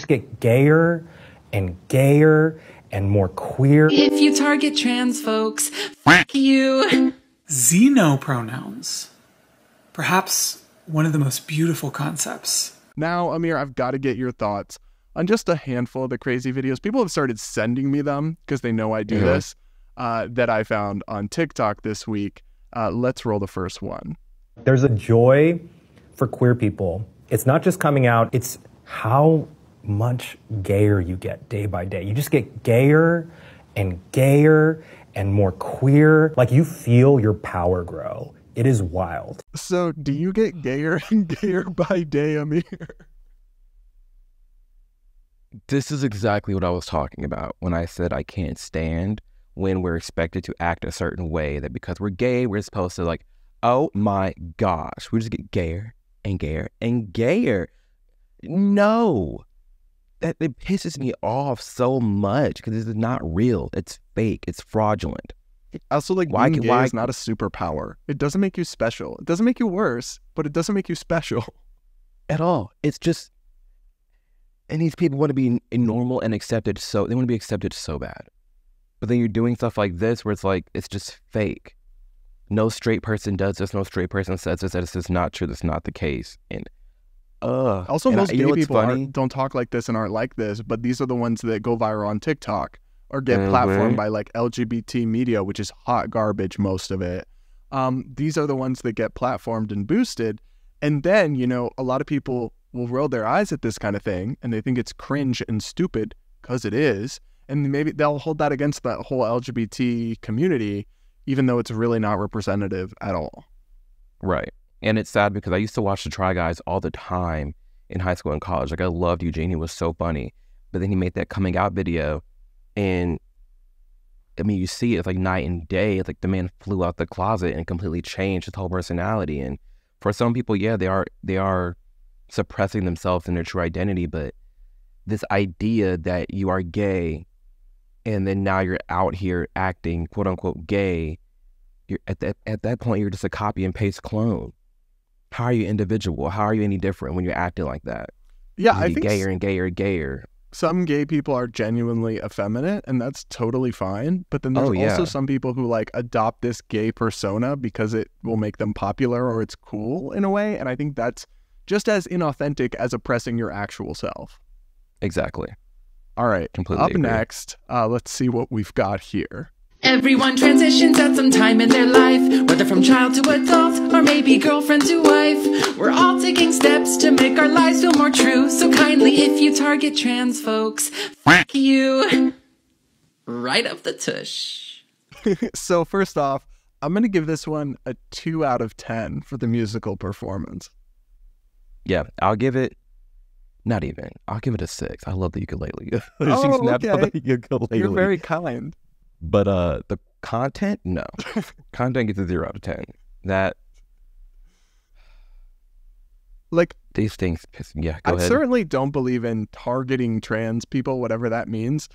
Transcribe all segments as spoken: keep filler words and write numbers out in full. just get gayer and gayer and more queer. If you target trans folks, fuck you. Xeno pronouns. Perhaps one of the most beautiful concepts. Now, Amir, I've got to get your thoughts on just a handful of the crazy videos. People have started sending me them because they know I do yeah. this, uh, that I found on TikTok this week. Uh, let's roll the first one. There's a joy for queer people. It's not just coming out, it's how much gayer you get day by day. You just get gayer and gayer and more queer. Like, you feel your power grow. It is wild. So do you get gayer and gayer by day, Amir? This is exactly what I was talking about when I said I can't stand when we're expected to act a certain way, that because we're gay, we're supposed to, like, oh my gosh, we just get gayer and gayer and gayer. No, that it pisses me off so much because it's not real. It's fake. It's fraudulent. Also, like, why being gay why, is not a superpower. It doesn't make you special. It doesn't make you worse, but it doesn't make you special. At all. It's just, and these people want to be normal and accepted, so they want to be accepted so bad. But then you're doing stuff like this where it's like, it's just fake. No straight person does this. No straight person says this. This is not true. That's not the case. And uh, also, and most I, gay people aren't, don't talk like this and aren't like this, but these are the ones that go viral on TikTok. Or get mm-hmm. platformed by, like, L G B T media, which is hot garbage, most of it. Um, these are the ones that get platformed and boosted. And then, you know, a lot of people will roll their eyes at this kind of thing, and they think it's cringe and stupid, because it is. And maybe they'll hold that against that whole L G B T community, even though it's really not representative at all. Right. And it's sad because I used to watch the Try Guys all the time in high school and college. Like, I loved Eugene. He was so funny. But then he made that coming out video. And I mean, you see it, it's like night and day. It's like the man flew out the closet and completely changed his whole personality. And for some people, yeah, they are they are suppressing themselves and their true identity. But this idea that you are gay and then now you're out here acting quote unquote gay, you're at that at that point you're just a copy and paste clone. How are you individual? How are you any different when you're acting like that? Yeah, I think gayer and gayer and gayer. Some gay people are genuinely effeminate, and that's totally fine. But then there's oh, yeah. also some people who, like, adopt this gay persona because it will make them popular or it's cool in a way. And I think that's just as inauthentic as oppressing your actual self. Exactly. All right. Completely Up agree. next, uh, let's see what we've got here. Everyone transitions at some time in their life, whether from child to adult, or maybe girlfriend to wife. We're all taking steps to make our lives feel more true, so kindly, if you target trans folks, fuck you. Right up the tush. So first off, I'm going to give this one a two out of ten for the musical performance. Yeah, I'll give it. Not even. I'll give it a six. I love the ukulele. Oh, she snapped okay. the ukulele. You're very kind. But uh, the content, no. Content gets a zero out of ten. That, like, these things piss me off. Yeah, go ahead. I certainly don't believe in targeting trans people, whatever that means.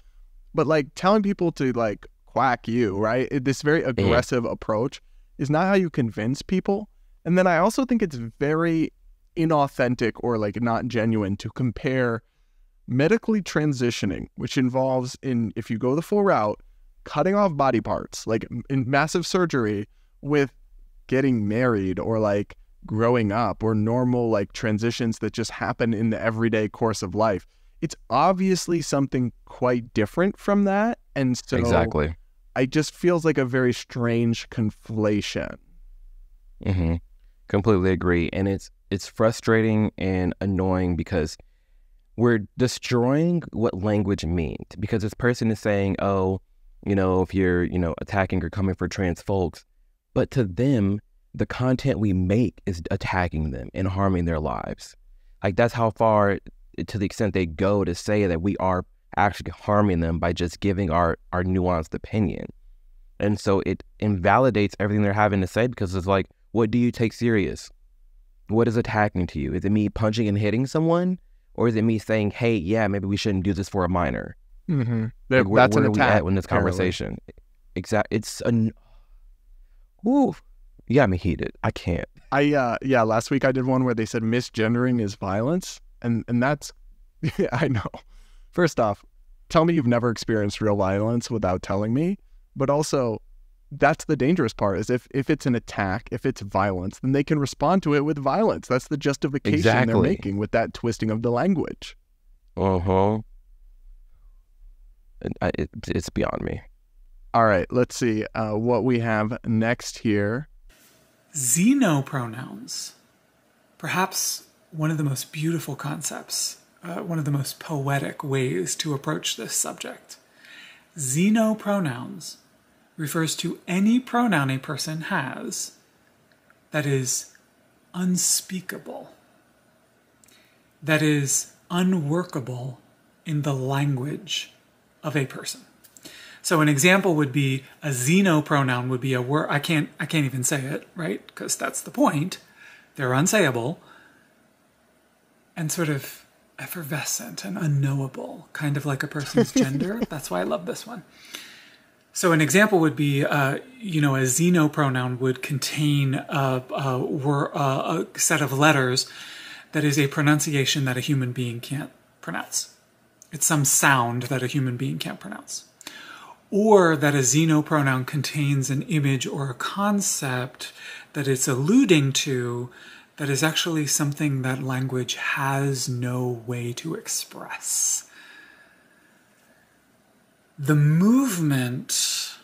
But, like, telling people to, like, quack you, right? It, this very aggressive yeah. approach is not how you convince people. And then I also think it's very inauthentic or, like, not genuine to compare medically transitioning, which involves, in if you go the full route, cutting off body parts, like in massive surgery, with getting married or, like, growing up or normal, like, transitions that just happen in the everyday course of life. It's obviously something quite different from that. And so exactly. I just feels like a very strange conflation. Mm-hmm. Completely agree. And it's, it's frustrating and annoying because we're destroying what language means, because this person is saying, oh, you know, if you're, you know, attacking or coming for trans folks, but to them, the content we make is attacking them and harming their lives. Like, that's how far, to the extent they go to say that we are actually harming them by just giving our, our nuanced opinion. And so it invalidates everything they're having to say, because it's like, what do you take serious? What is attacking to you? Is it me punching and hitting someone? Or is it me saying, hey, yeah, maybe we shouldn't do this for a minor? Mm-hmm. Like, where, that's where an attack. Are we at in this conversation? Exactly. It's an. Ooh, yeah, I'm heated. I can't. I uh, yeah. Last week I did one where they said misgendering is violence, and and that's Yeah, I know. First off, tell me you've never experienced real violence without telling me. But also, that's the dangerous part, is if, if it's an attack, if it's violence, then they can respond to it with violence. That's the justification exactly. they're making with that twisting of the language. Uh-huh. It, it, it's beyond me. All right, let's see uh, what we have next here. Xenopronouns. Perhaps one of the most beautiful concepts, uh, one of the most poetic ways to approach this subject. Xenopronouns refers to any pronoun a person has that is unspeakable, that is unworkable in the language of a person. So an example would be a xenopronoun would be a word, I can't, I can't even say it, right? Because that's the point. They're unsayable and sort of effervescent and unknowable, kind of like a person's gender. That's why I love this one. So an example would be, uh, you know, a xenopronoun would contain a, a, wor a, a set of letters that is a pronunciation that a human being can't pronounce. It's some sound that a human being can't pronounce. Or that a xenopronoun contains an image or a concept that it's alluding to that is actually something that language has no way to express. The movement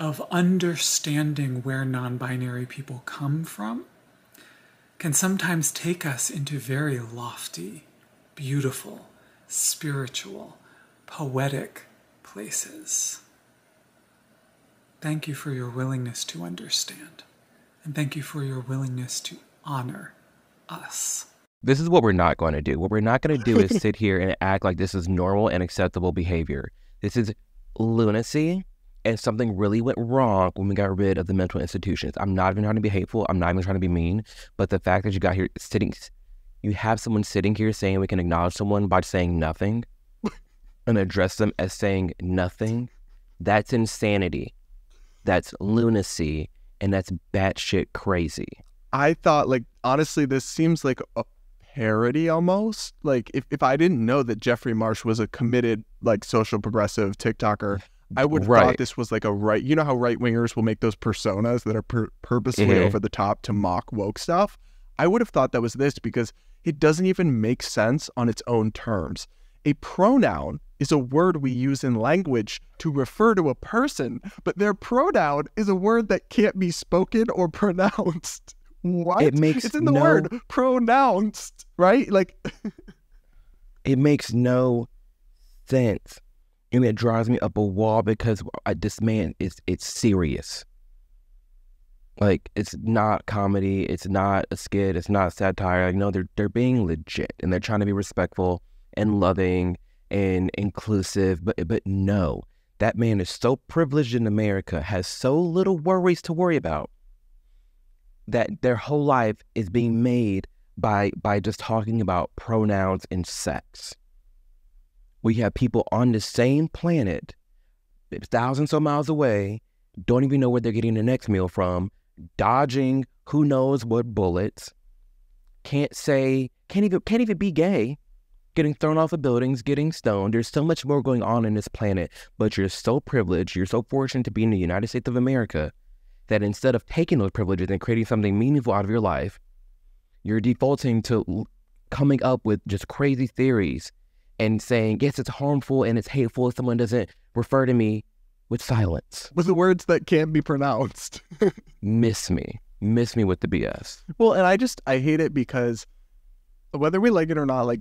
of understanding where non-binary people come from can sometimes take us into very lofty, beautiful, spiritual, poetic places. Thank you for your willingness to understand, and thank you for your willingness to honor us. This is what we're not going to do. What we're not going to do is sit here and act like this is normal and acceptable behavior. This is lunacy, and something really went wrong when we got rid of the mental institutions. I'm not even trying to be hateful. I'm not even trying to be mean, but the fact that you got here sitting, you have someone sitting here saying we can acknowledge someone by saying nothing and address them as saying nothing, that's insanity. That's lunacy, and that's batshit crazy. I thought, like, honestly, this seems like a parody almost. Like, if, if I didn't know that Jeffrey Marsh was a committed, like, social progressive TikToker, I would have right. thought this was like a right... You know how right-wingers will make those personas that are pur purposely mm-hmm. over the top to mock woke stuff? I would have thought that was this because it doesn't even make sense on its own terms. A pronoun is a word we use in language to refer to a person, but their pronoun is a word that can't be spoken or pronounced. What? It makes it's in the no... word pronounced, right? Like, it makes no sense. And it drives me up a wall because I, this man is it's serious. Like, it's not comedy, it's not a skit, it's not satire. You know, they're they're being legit and they're trying to be respectful and loving and inclusive, but but no, that man is so privileged in America, has so little worries to worry about, that their whole life is being made by by just talking about pronouns and sex. We have people on the same planet, thousands of miles away, don't even know where they're getting the next meal from, dodging who knows what bullets, can't say, can't even can't even be gay, getting thrown off of buildings, getting stoned. There's so much more going on in this planet, but you're so privileged, you're so fortunate to be in the United States of America, that instead of taking those privileges and creating something meaningful out of your life, you're defaulting to coming up with just crazy theories and saying, yes, it's harmful and it's hateful if someone doesn't refer to me with silence. With the words that can't be pronounced. Miss me. Miss me with the B S. Well, and I just, I hate it because whether we like it or not, like,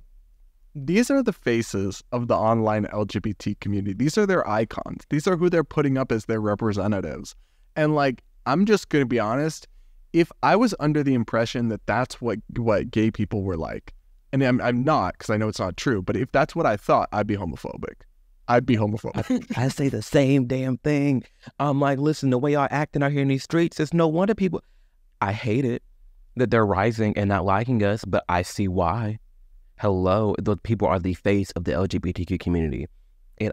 these are the faces of the online L G B T community. These are their icons. These are who they're putting up as their representatives. And, like, I'm just going to be honest, if I was under the impression that that's what, what gay people were like, and I'm, I'm not because I know it's not true, but if that's what I thought, I'd be homophobic. I'd be homophobic. I, I say the same damn thing. I'm like, listen, the way y'all acting out here in these streets, it's no wonder people... I hate it that they're rising and not liking us, but I see why. Hello, those people are the face of the L G B T Q community. And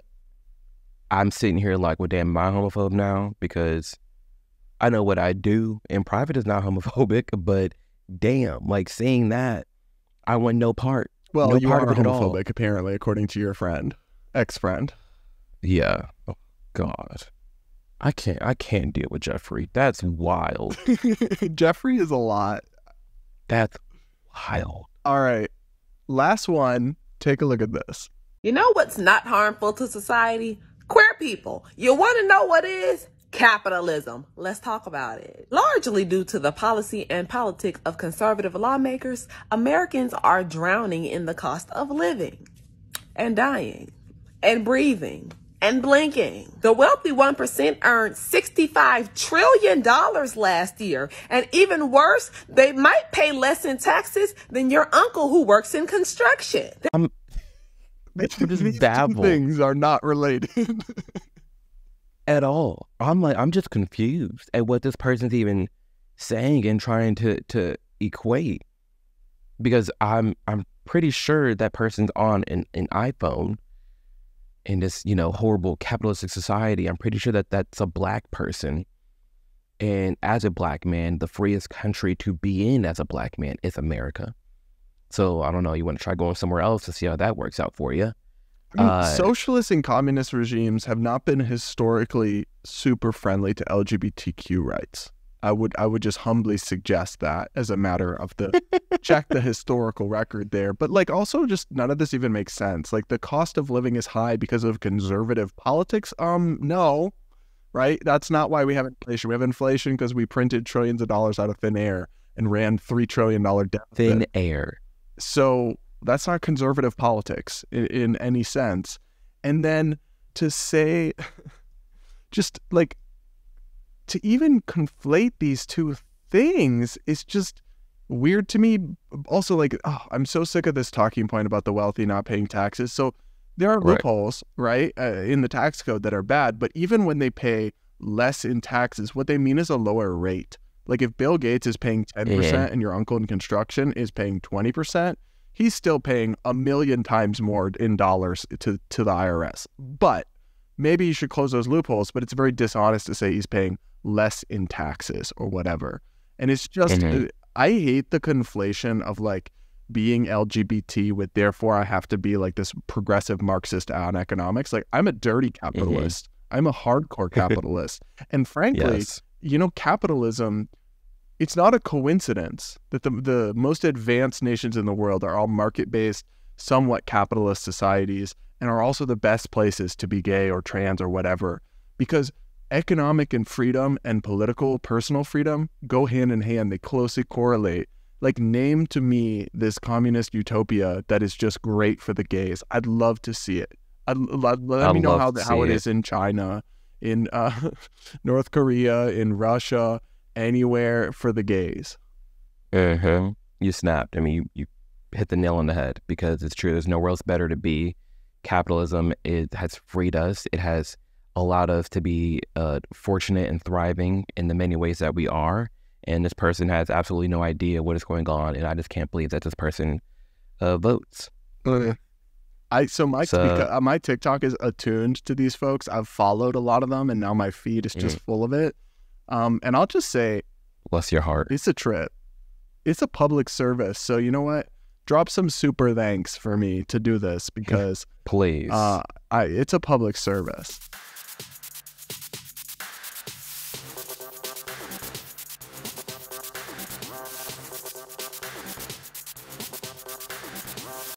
I'm sitting here like, well, damn, am I homophobe now? Because I know what I do, and private is not homophobic, but damn, like, seeing that, I want no part. Well, no you part are of it homophobic, apparently, according to your friend, ex-friend. Yeah. Oh God, I can't. I can't deal with Jeffrey. That's wild. Jeffrey is a lot. That's wild. All right, last one. Take a look at this. You know what's not harmful to society? Queer people. You want to know what is? Capitalism. Let's talk about it. Largely due to the policy and politics of conservative lawmakers, Americans are drowning in the cost of living and dying and breathing and blinking. The wealthy one percent earned sixty-five trillion dollars last year. And even worse, they might pay less in taxes than your uncle who works in construction. I'm, I'm just baffled. Things are not related. At all. I'm like, I'm just confused at what this person's even saying and trying to to equate, because I'm I'm pretty sure that person's on an, an iPhone in this, you know, horrible capitalistic society. I'm pretty sure that that's a black person, and as a black man, the freest country to be in as a black man is America. So I don't know. You want to try going somewhere else to see how that works out for you. I mean, uh, socialist and communist regimes have not been historically super friendly to L G B T Q rights. I would I would just humbly suggest that as a matter of the check the historical record there. But like also just none of this even makes sense. Like the cost of living is high because of conservative politics. Um, no, right? That's not why we have inflation. We have inflation because we printed trillions of dollars out of thin air and ran three trillion dollar debt. Thin air. So that's not conservative politics in, in any sense. And then to say, just like, to even conflate these two things is just weird to me. Also, like, oh, I'm so sick of this talking point about the wealthy not paying taxes. So there are right. loopholes, right, uh, in the tax code that are bad. But even when they pay less in taxes, what they mean is a lower rate. Like if Bill Gates is paying ten percent yeah. and your uncle in construction is paying twenty percent, he's still paying a million times more in dollars to, to the I R S. But maybe you should close those loopholes, but it's very dishonest to say he's paying less in taxes or whatever. And it's just, mm-hmm. I hate the conflation of like being L G B T with therefore I have to be like this progressive Marxist on economics. Like I'm a dirty capitalist. Mm-hmm. I'm a hardcore capitalist. And frankly, yes. you know, capitalism, it's not a coincidence that the, the most advanced nations in the world are all market-based, somewhat capitalist societies, and are also the best places to be gay or trans or whatever, because economic and freedom and political personal freedom go hand in hand. They closely correlate. Like, name to me this communist utopia that is just great for the gays. I'd love to see it. I'd, let, let I'd me know how, how it, it is in China, in uh, North Korea, in Russia, anywhere for the gays. Uh-huh. You snapped. I mean, you, you hit the nail on the head, because it's true. There's nowhere else better to be. Capitalism, it has freed us. It has allowed us to be uh, fortunate and thriving in the many ways that we are. And this person has absolutely no idea what is going on. And I just can't believe that this person uh, votes. Uh, I So my so, uh, my TikTok is attuned to these folks. I've followed a lot of them, and now my feed is just mm. full of it. Um, and I'll just say, bless your heart. It's a trip. It's a public service. So you know what? Drop some super thanks for me to do this, because please, uh, I, it's a public service.